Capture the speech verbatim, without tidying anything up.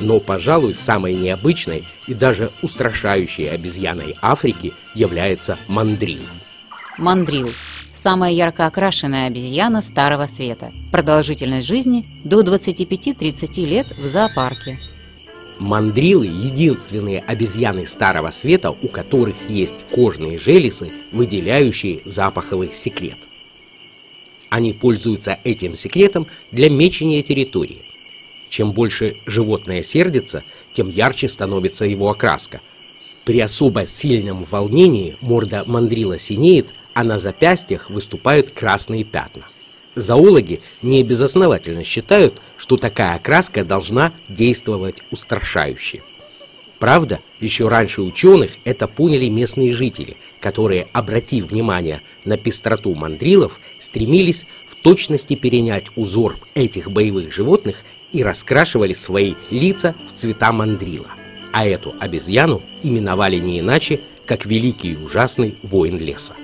Но, пожалуй, самой необычной и даже устрашающей обезьяной Африки является мандрил. Мандрил – самая ярко окрашенная обезьяна Старого Света. Продолжительность жизни – до двадцати пяти тридцати лет в зоопарке. Мандрилы – единственные обезьяны Старого Света, у которых есть кожные железы, выделяющие запаховый секрет. Они пользуются этим секретом для мечения территории. Чем больше животное сердится, тем ярче становится его окраска. При особо сильном волнении морда мандрила синеет, а на запястьях выступают красные пятна. Зоологи небезосновательно считают, что такая окраска должна действовать устрашающе. Правда, еще раньше ученых это поняли местные жители, которые, обратив внимание на пестроту мандрилов, стремились в точности перенять узор этих боевых животных и раскрашивали свои лица в цвета мандрила. А эту обезьяну именовали не иначе, как великий и ужасный воин леса.